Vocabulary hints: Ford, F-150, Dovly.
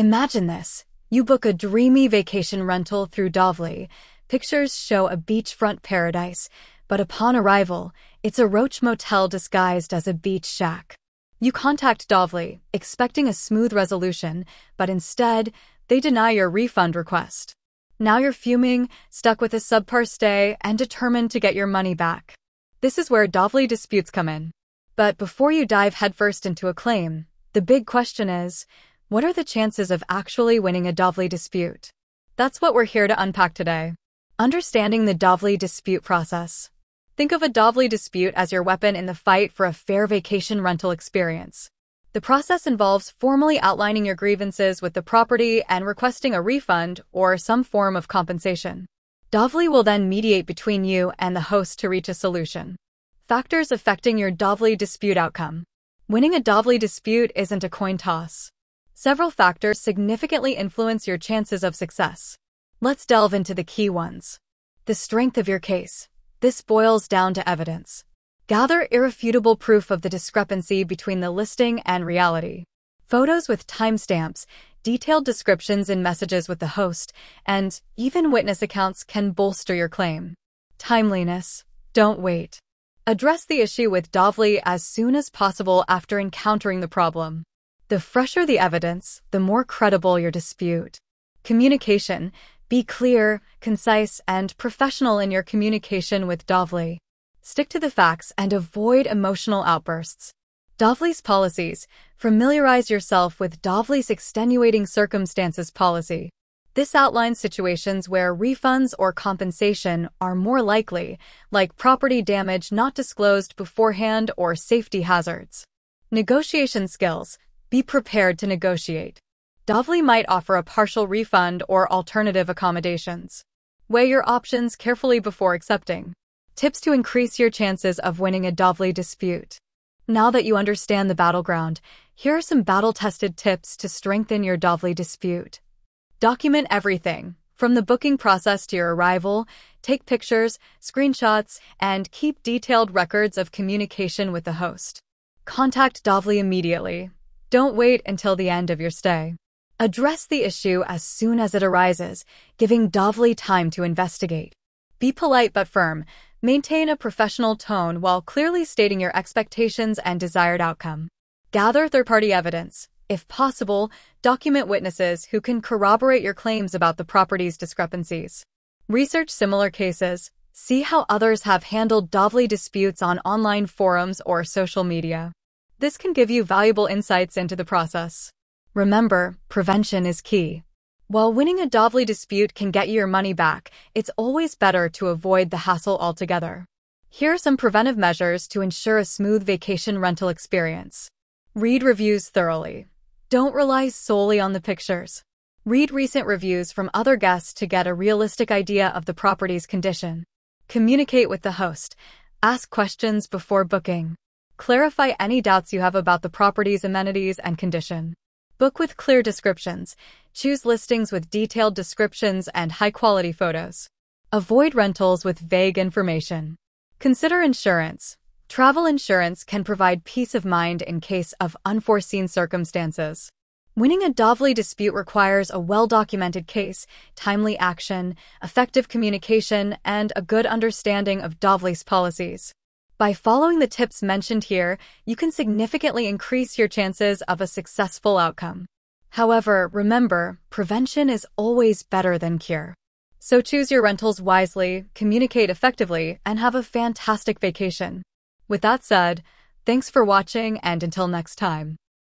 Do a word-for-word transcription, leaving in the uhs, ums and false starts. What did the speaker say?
Imagine this. You book a dreamy vacation rental through Dovly. Pictures show a beachfront paradise, but upon arrival, it's a roach motel disguised as a beach shack. You contact Dovly, expecting a smooth resolution, but instead, they deny your refund request. Now you're fuming, stuck with a subpar stay, and determined to get your money back. This is where Dovly disputes come in. But before you dive headfirst into a claim, the big question is, what are the chances of actually winning a Dovly dispute? That's what we're here to unpack today. Understanding the Dovly dispute process. Think of a Dovly dispute as your weapon in the fight for a fair vacation rental experience. The process involves formally outlining your grievances with the property and requesting a refund or some form of compensation. Dovly will then mediate between you and the host to reach a solution. Factors affecting your Dovly dispute outcome. Winning a Dovly dispute isn't a coin toss. Several factors significantly influence your chances of success. Let's delve into the key ones. The strength of your case. This boils down to evidence. Gather irrefutable proof of the discrepancy between the listing and reality. Photos with timestamps, detailed descriptions in messages with the host, and even witness accounts can bolster your claim. Timeliness. Don't wait. Address the issue with Dovly as soon as possible after encountering the problem. The fresher the evidence, the more credible your dispute. Communication. Be clear, concise, and professional in your communication with Dovly. Stick to the facts and avoid emotional outbursts. Dovly's policies. Familiarize yourself with Dovly's extenuating circumstances policy. This outlines situations where refunds or compensation are more likely, like property damage not disclosed beforehand or safety hazards. Negotiation skills. Be prepared to negotiate. Dovly might offer a partial refund or alternative accommodations. Weigh your options carefully before accepting. Tips to increase your chances of winning a Dovly dispute. Now that you understand the battleground, here are some battle-tested tips to strengthen your Dovly dispute. Document everything, from the booking process to your arrival. Take pictures, screenshots, and keep detailed records of communication with the host. Contact Dovly immediately. Don't wait until the end of your stay. Address the issue as soon as it arises, giving Dovly time to investigate. Be polite but firm. Maintain a professional tone while clearly stating your expectations and desired outcome. Gather third-party evidence. If possible, document witnesses who can corroborate your claims about the property's discrepancies. Research similar cases. See how others have handled Dovly disputes on online forums or social media. This can give you valuable insights into the process. Remember, prevention is key. While winning a Dovly dispute can get you your money back, it's always better to avoid the hassle altogether. Here are some preventive measures to ensure a smooth vacation rental experience. Read reviews thoroughly. Don't rely solely on the pictures. Read recent reviews from other guests to get a realistic idea of the property's condition. Communicate with the host. Ask questions before booking. Clarify any doubts you have about the property's amenities and condition. Book with clear descriptions. Choose listings with detailed descriptions and high-quality photos. Avoid rentals with vague information. Consider insurance. Travel insurance can provide peace of mind in case of unforeseen circumstances. Winning a Dovly dispute requires a well-documented case, timely action, effective communication, and a good understanding of Dovly's policies. By following the tips mentioned here, you can significantly increase your chances of a successful outcome. However, remember, prevention is always better than cure. So choose your rentals wisely, communicate effectively, and have a fantastic vacation. With that said, thanks for watching, and until next time.